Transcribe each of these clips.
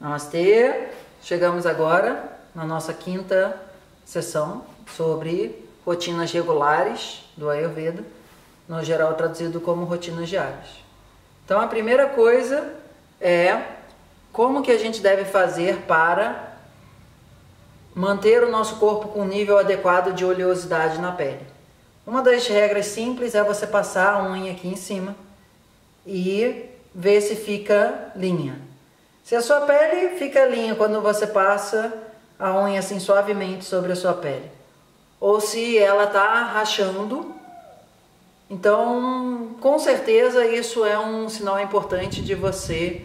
Namastê! Chegamos agora na nossa quinta sessão sobre rotinas regulares do Ayurveda, no geral traduzido como rotinas diárias. Então a primeira coisa é como que a gente deve fazer para manter o nosso corpo com um nível adequado de oleosidade na pele. Uma das regras simples é você passar a unha aqui em cima e ver se fica linha. Se a sua pele fica linha quando você passa a unha assim suavemente sobre a sua pele, ou se ela está rachando, então com certeza isso é um sinal importante de você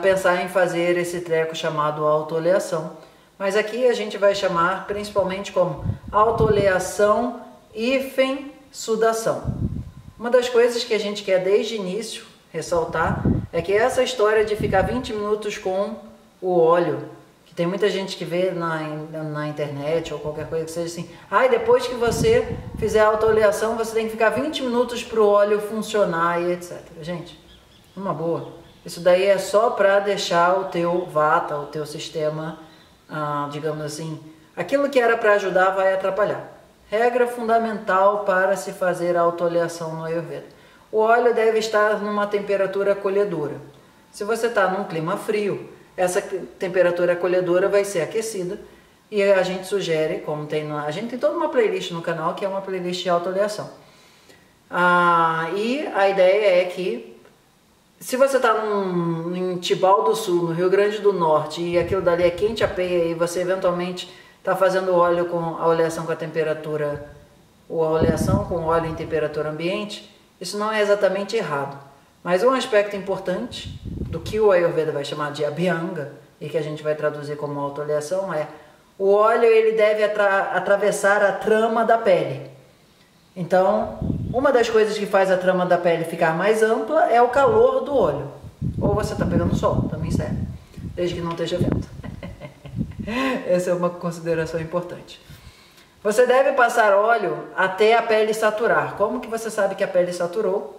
pensar em fazer esse treco chamado autooleação. Mas aqui a gente vai chamar principalmente como autooleação hífen sudação. Uma das coisas que a gente quer desde o início ressaltar é que essa história de ficar 20 minutos com o óleo, que tem muita gente que vê na internet ou qualquer coisa que seja assim, ah, depois que você fizer a autooleação, você tem que ficar 20 minutos para o óleo funcionar e etc. Gente, uma boa. Isso daí é só para deixar o teu vata, o teu sistema, digamos assim, aquilo que era para ajudar vai atrapalhar. Regra fundamental para se fazer a autooleação no Ayurveda. O óleo deve estar numa temperatura acolhedora. Se você está num clima frio, essa temperatura acolhedora vai ser aquecida e a gente sugere, como tem, a gente tem toda uma playlist no canal que é uma playlist de autooleação. E a ideia é que se você está em Tibau do Sul, no Rio Grande do Norte, e aquilo dali é quente a peia e você eventualmente está fazendo óleo com a oleação com a temperatura, ou a oleação com óleo em temperatura ambiente, isso não é exatamente errado, mas um aspecto importante do que o Ayurveda vai chamar de Abhyanga e que a gente vai traduzir como autooleação é o óleo ele deve atravessar a trama da pele. Então, uma das coisas que faz a trama da pele ficar mais ampla é o calor do óleo. Ou você está pegando sol, também serve, desde que não esteja vento. Essa é uma consideração importante. Você deve passar óleo até a pele saturar. Como que você sabe que a pele saturou?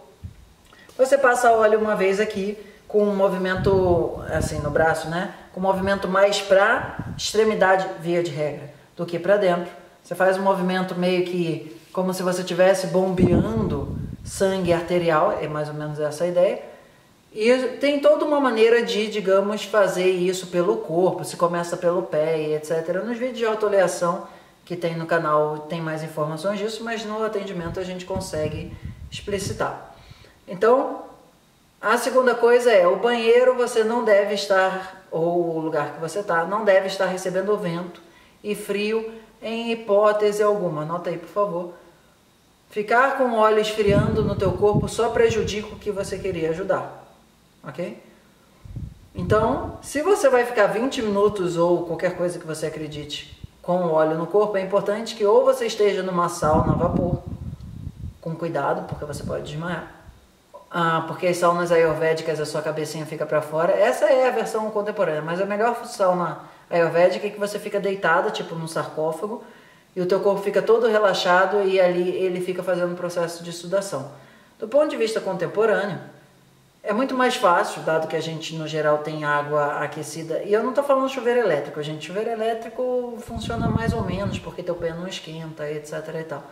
Você passa óleo uma vez aqui, com um movimento, assim, no braço, né? Com um movimento mais pra extremidade, via de regra, do que pra dentro. Você faz um movimento meio que como se você estivesse bombeando sangue arterial, é mais ou menos essa a ideia. E tem toda uma maneira de, digamos, fazer isso pelo corpo. Se começa pelo pé e etc. Nos vídeos de autooleação que tem no canal, tem mais informações disso, mas no atendimento a gente consegue explicitar. Então, a segunda coisa é, o banheiro você não deve estar, ou o lugar que você está, não deve estar recebendo vento e frio em hipótese alguma. Anota aí, por favor. Ficar com o óleo esfriando no teu corpo só prejudica o que você queria ajudar, ok? Então, se você vai ficar 20 minutos ou qualquer coisa que você acredite com o óleo no corpo, é importante que ou você esteja numa sauna a vapor, com cuidado, porque você pode desmaiar, porque as saunas ayurvédicas a sua cabecinha fica para fora, essa é a versão contemporânea, mas a melhor sauna ayurvédica é que você fica deitada, tipo num sarcófago, e o teu corpo fica todo relaxado e ali ele fica fazendo um processo de sudação. Do ponto de vista contemporâneo, é muito mais fácil, dado que a gente, no geral, tem água aquecida. E eu não estou falando chuveiro elétrico, gente. Chuveiro elétrico funciona mais ou menos, porque teu pé não esquenta, etc. e tal.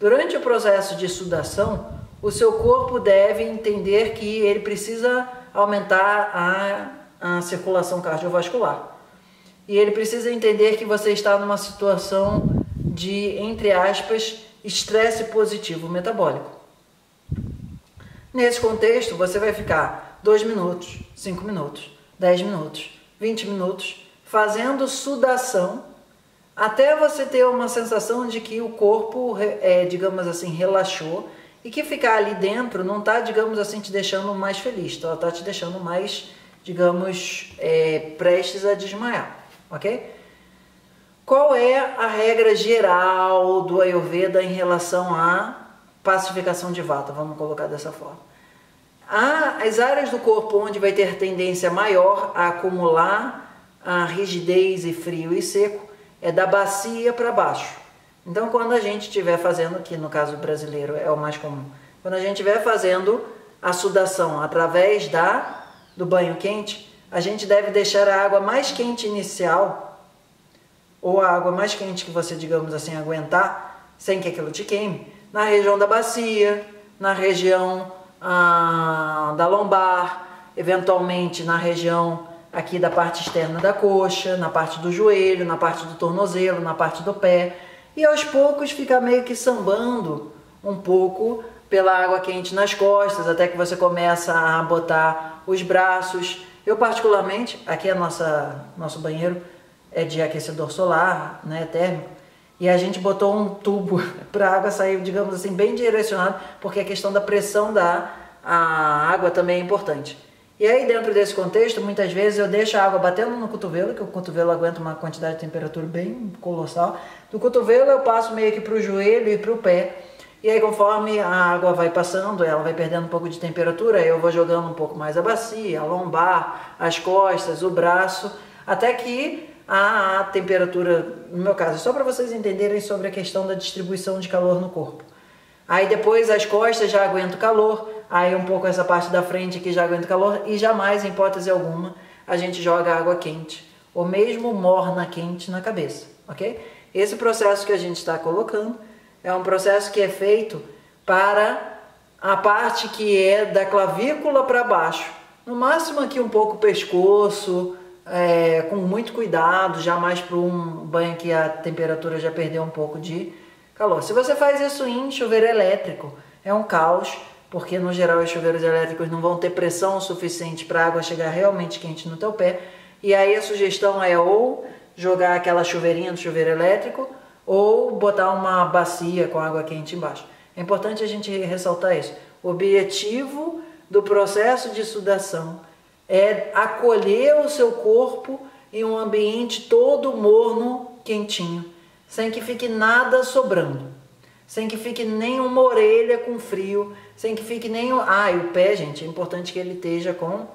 Durante o processo de sudação, o seu corpo deve entender que ele precisa aumentar a circulação cardiovascular. E ele precisa entender que você está numa situação de, entre aspas, estresse positivo metabólico. Nesse contexto, você vai ficar 2 minutos, 5 minutos, 10 minutos, 20 minutos, fazendo sudação, até você ter uma sensação de que o corpo, digamos assim, relaxou, e que ficar ali dentro não está, digamos assim, te deixando mais feliz, está te deixando mais, digamos, prestes a desmaiar, ok? Qual é a regra geral do Ayurveda em relação a pacificação de vata, vamos colocar dessa forma. As áreas do corpo onde vai ter tendência maior a acumular a rigidez e frio e seco é da bacia para baixo. Então, quando a gente estiver fazendo, que no caso brasileiro é o mais comum, quando a gente estiver fazendo a sudação através do banho quente, a gente deve deixar a água mais quente inicial, ou a água mais quente que você, digamos assim, aguentar, sem que aquilo te queime, na região da bacia, na região da lombar, eventualmente na região aqui da parte externa da coxa, na parte do joelho, na parte do tornozelo, na parte do pé, e aos poucos fica meio que sambando um pouco pela água quente nas costas, até que você começa a botar os braços. Eu particularmente, aqui é nosso banheiro é de aquecedor solar, né, térmico, e a gente botou um tubo para a água sair, digamos assim, bem direcionado, porque a questão da pressão da água também é importante. E aí, dentro desse contexto, muitas vezes eu deixo a água batendo no cotovelo, que o cotovelo aguenta uma quantidade de temperatura bem colossal. Do cotovelo eu passo meio que para o joelho e para o pé. E aí, conforme a água vai passando, ela vai perdendo um pouco de temperatura, eu vou jogando um pouco mais a bacia, a lombar, as costas, o braço, até que a temperatura, no meu caso, só para vocês entenderem sobre a questão da distribuição de calor no corpo. Aí depois as costas já aguentam calor, aí um pouco essa parte da frente aqui já aguenta calor, e jamais, em hipótese alguma, a gente joga água quente, ou mesmo morna quente na cabeça, ok? Esse processo que a gente está colocando é um processo que é feito para a parte que é da clavícula para baixo, no máximo aqui um pouco o pescoço, com muito cuidado, jamais para um banho que a temperatura já perdeu um pouco de calor. Se você faz isso em chuveiro elétrico, é um caos, porque no geral os chuveiros elétricos não vão ter pressão suficiente para a água chegar realmente quente no teu pé, e aí a sugestão é ou jogar aquela chuveirinha do chuveiro elétrico, ou botar uma bacia com água quente embaixo. É importante a gente ressaltar isso. O objetivo do processo de sudação é acolher o seu corpo em um ambiente todo morno, quentinho, sem que fique nada sobrando, sem que fique nenhuma orelha com frio, sem que fique nenhum... e o pé, gente, é importante que ele esteja com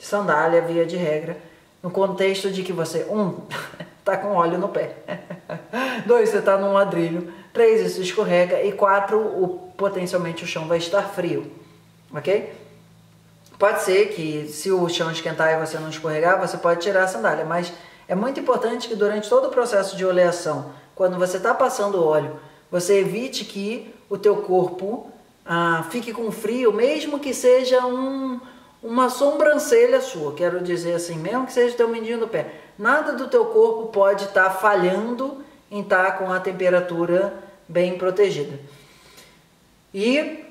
sandália, via de regra, no contexto de que você, tá com óleo no pé, 2, você tá num ladrilho, 3, isso escorrega, e 4, potencialmente o chão vai estar frio, ok? Pode ser que se o chão esquentar e você não escorregar, você pode tirar a sandália, mas é muito importante que durante todo o processo de oleação, quando você está passando óleo, você evite que o teu corpo fique com frio, mesmo que seja uma sobrancelha sua, quero dizer assim, mesmo que seja o teu mindinho do pé. Nada do teu corpo pode estar falhando em estar com a temperatura bem protegida. E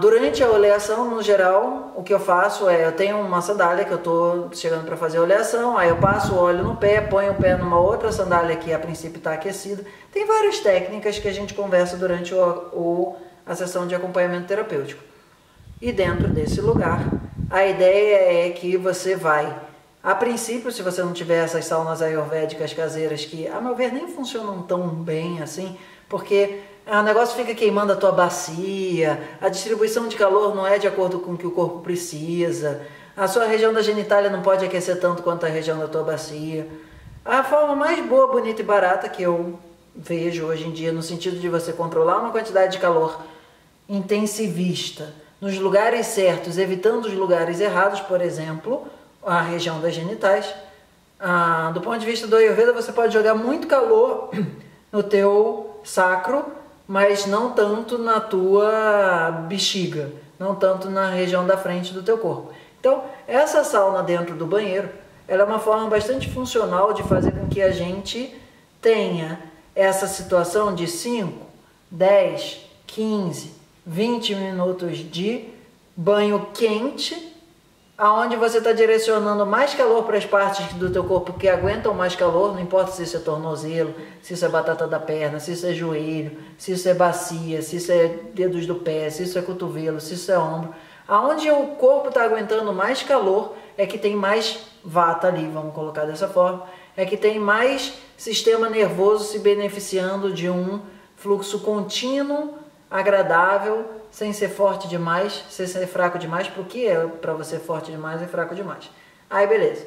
durante a oleação, no geral, o que eu faço é, eu tenho uma sandália que eu estou chegando para fazer a oleação, aí eu passo o óleo no pé, ponho o pé numa outra sandália que a princípio está aquecida. Tem várias técnicas que a gente conversa durante a sessão de acompanhamento terapêutico. E dentro desse lugar, a ideia é que você vai, a princípio, se você não tiver essas saunas ayurvédicas caseiras que, a meu ver, nem funcionam tão bem assim, porque o negócio fica queimando a tua bacia, a distribuição de calor não é de acordo com o que o corpo precisa, a sua região da genitália não pode aquecer tanto quanto a região da tua bacia. A forma mais boa, bonita e barata que eu vejo hoje em dia, no sentido de você controlar uma quantidade de calor intensivista, nos lugares certos, evitando os lugares errados, por exemplo, a região das genitais. Do ponto de vista do Ayurveda, você pode jogar muito calor no teu sacro, mas não tanto na tua bexiga, não tanto na região da frente do teu corpo. Então, essa sauna dentro do banheiro, ela é uma forma bastante funcional de fazer com que a gente tenha essa situação de 5, 10, 15... 20 minutos de banho quente, aonde você está direcionando mais calor para as partes do teu corpo que aguentam mais calor, não importa se isso é tornozelo, se isso é batata da perna, se isso é joelho, se isso é bacia, se isso é dedos do pé, se isso é cotovelo, se isso é ombro. Aonde o corpo está aguentando mais calor é que tem mais vata ali, vamos colocar dessa forma, é que tem mais sistema nervoso se beneficiando de um fluxo contínuo, agradável, sem ser forte demais, sem ser fraco demais, porque é para você forte demais e fraco demais. Aí beleza.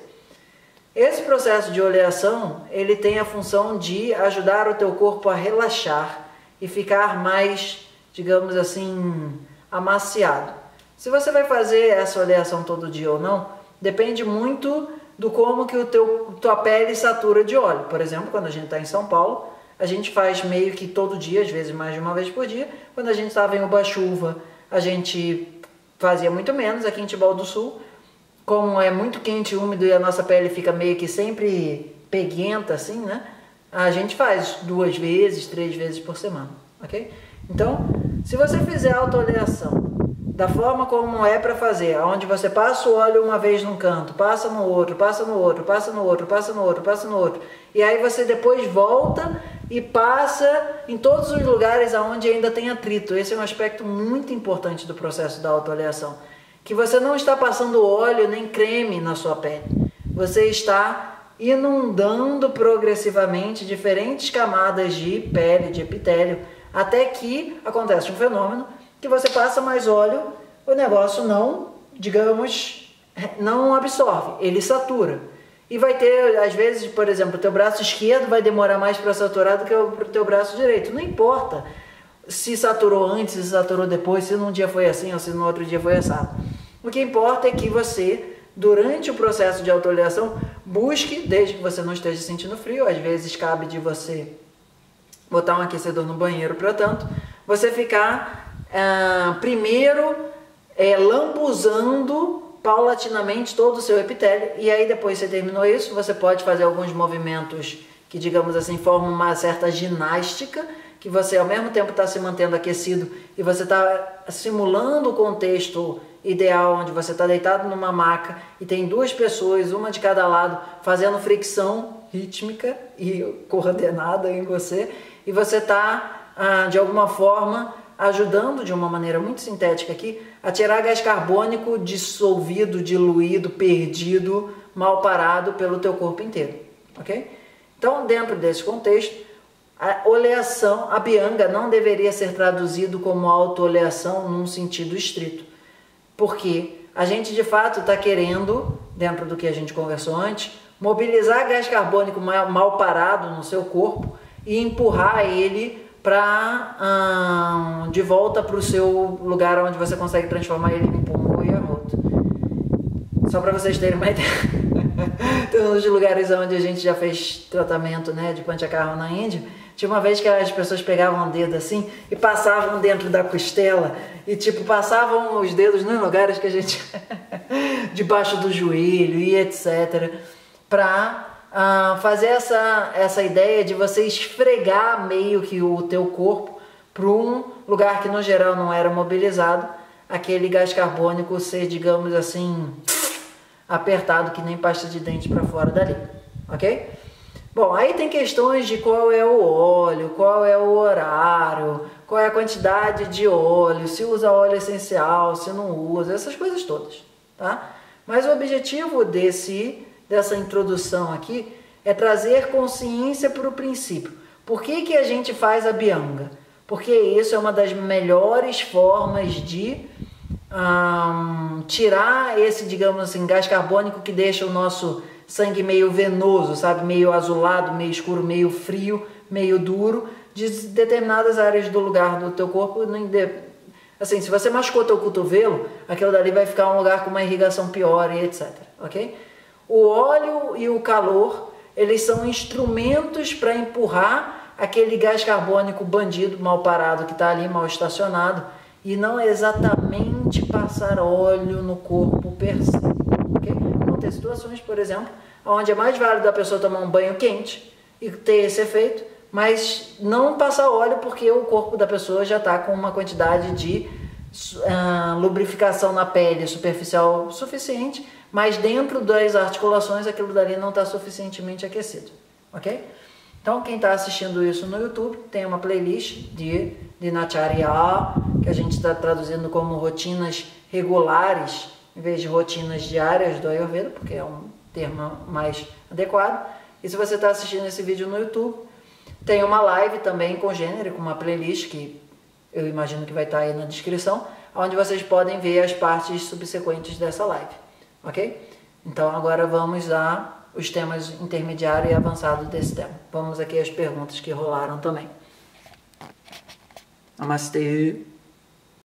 Esse processo de oleação, ele tem a função de ajudar o teu corpo a relaxar e ficar mais, digamos assim, amaciado. Se você vai fazer essa oleação todo dia ou não, Depende muito do como que tua pele satura de óleo. Por exemplo, quando a gente está em São Paulo, a gente faz meio que todo dia, às vezes mais de uma vez por dia. Quando a gente estava em Ubatuba, a gente fazia muito menos. Aqui em Tibau do Sul, como é muito quente e úmido e a nossa pele fica meio que sempre peguenta assim, né? A gente faz 2 vezes, 3 vezes por semana, ok? Então, se você fizer autoavaliação da forma como é para fazer, onde você passa o óleo uma vez num canto, passa no outro, passa no outro, passa no outro, passa no outro, passa no outro, e aí você depois volta e passa em todos os lugares onde ainda tem atrito. Esse é um aspecto muito importante do processo da autoavaliação, que você não está passando óleo nem creme na sua pele, você está inundando progressivamente diferentes camadas de pele, de epitélio, até que acontece um fenômeno que você passa mais óleo, o negócio não, digamos, não absorve, ele satura. E vai ter, às vezes, por exemplo, o teu braço esquerdo vai demorar mais para saturar do que o teu braço direito. Não importa se saturou antes, se saturou depois, se num dia foi assim ou se no outro dia foi assado. O que importa é que você, durante o processo de autoavaliação, busque, desde que você não esteja sentindo frio, às vezes cabe de você botar um aquecedor no banheiro, para tanto, você ficar primeiro lambuzando paulatinamente todo o seu epitélio, e aí depois que você terminou isso, você pode fazer alguns movimentos que, digamos assim, formam uma certa ginástica, que você ao mesmo tempo está se mantendo aquecido e você está simulando o contexto ideal, onde você está deitado numa maca e tem 2 pessoas, uma de cada lado, fazendo fricção rítmica e coordenada em você, e você está, de alguma forma, ajudando, de uma maneira muito sintética aqui, a tirar gás carbônico dissolvido, diluído, perdido, mal parado pelo teu corpo inteiro, ok? Então, dentro desse contexto, a oleação, a Abhyanga, não deveria ser traduzido como auto-oleação num sentido estrito, porque a gente de fato está querendo, dentro do que a gente conversou antes, mobilizar gás carbônico mal parado no seu corpo e empurrar ele de volta para o seu lugar, onde você consegue transformar ele em pulmão e arroto. Só para vocês terem uma ideia, tem uns lugares onde a gente já fez tratamento, né, de panchacarro na Índia. Tinha uma vez que as pessoas pegavam o dedo assim e passavam dentro da costela e tipo passavam os dedos nos lugares que a gente debaixo do joelho e etc, para fazer essa ideia de você esfregar meio que o teu corpo para um lugar que no geral não era mobilizado, aquele gás carbônico ser, digamos assim, apertado que nem pasta de dente para fora dali, ok? Bom, aí tem questões de qual é o óleo, qual é o horário, qual é a quantidade de óleo, se usa óleo essencial, se não usa, essas coisas todas, tá? Mas o objetivo dessa introdução aqui é trazer consciência para o princípio. Por que que a gente faz a Abhyanga? Porque isso é uma das melhores formas de tirar esse, digamos assim, gás carbônico que deixa o nosso sangue meio venoso, sabe? Meio azulado, meio escuro, meio frio, meio duro, de determinadas áreas do lugar do teu corpo. Assim, se você machucou teu cotovelo, aquilo dali vai ficar um lugar com uma irrigação pior e etc, ok? O óleo e o calor, eles são instrumentos para empurrar aquele gás carbônico bandido, mal parado, que está ali, mal estacionado, e não exatamente passar óleo no corpo per se, ok? Tem situações, por exemplo, onde é mais válido a pessoa tomar um banho quente e ter esse efeito, mas não passar óleo, porque o corpo da pessoa já está com uma quantidade de lubrificação na pele superficial suficiente, mas dentro das articulações aquilo dali não está suficientemente aquecido, ok? Então, quem está assistindo isso no YouTube, tem uma playlist de Dhinacharya, que a gente está traduzindo como rotinas regulares, em vez de rotinas diárias do Ayurveda, porque é um termo mais adequado. E se você está assistindo esse vídeo no YouTube, tem uma live também congênere, com uma playlist que eu imagino que vai estar aí na descrição, onde vocês podem ver as partes subsequentes dessa live, ok? Então agora vamos aos temas intermediário e avançado desse tema. Vamos aqui às perguntas que rolaram também. Namastê!